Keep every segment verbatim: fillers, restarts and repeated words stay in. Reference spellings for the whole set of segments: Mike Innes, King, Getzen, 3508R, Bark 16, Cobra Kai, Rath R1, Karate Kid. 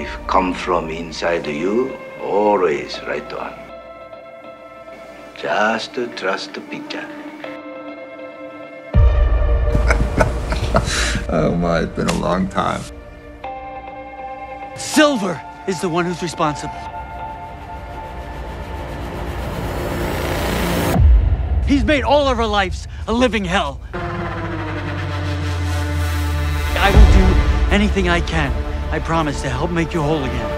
If come from inside you, always right one. Just trust the picture. Oh my, it's been a long time. Silver is the one who's responsible. He's made all of our lives a living hell. I will do anything I can, I promise, to help make you whole again.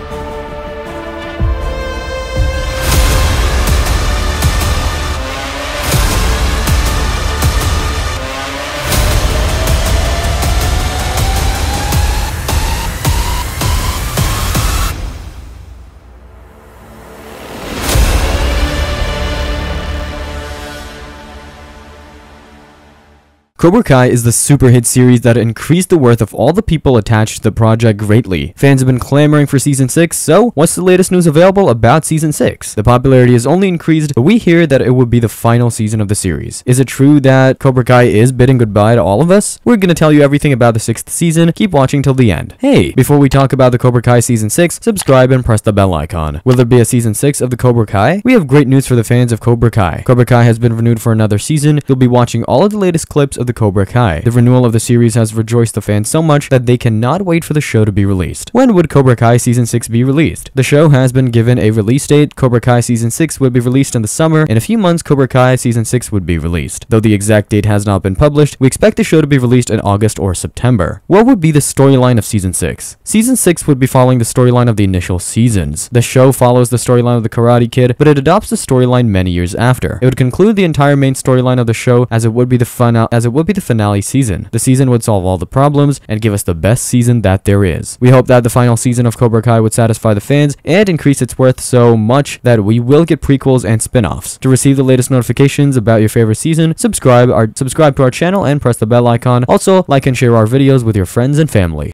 Cobra Kai is the super hit series that increased the worth of all the people attached to the project greatly. Fans have been clamoring for season six, so what's the latest news available about season six? The popularity has only increased, but we hear that it would be the final season of the series. Is it true that Cobra Kai is bidding goodbye to all of us? We're gonna tell you everything about the sixth season. Keep watching till the end. Hey, before we talk about the Cobra Kai season six, subscribe and press the bell icon. Will there be a season six of the Cobra Kai? We have great news for the fans of Cobra Kai. Cobra Kai has been renewed for another season. You'll be watching all of the latest clips of the Cobra Kai. The renewal of the series has rejoiced the fans so much that they cannot wait for the show to be released. When would Cobra Kai season six be released? The show has been given a release date. Cobra Kai season six would be released in the summer. In a few months, Cobra Kai season six would be released. Though the exact date has not been published, we expect the show to be released in August or September. What would be the storyline of season six? Season six would be following the storyline of the initial seasons. The show follows the storyline of the Karate Kid, but it adopts the storyline many years after. It would conclude the entire main storyline of the show as it would be the final as it would be the finale season. The season would solve all the problems and give us the best season that there is. We hope that the final season of Cobra Kai would satisfy the fans and increase its worth so much that we will get prequels and spin-offs. To receive the latest notifications about your favorite season, subscribe, our, subscribe to our channel and press the bell icon. Also, like and share our videos with your friends and family.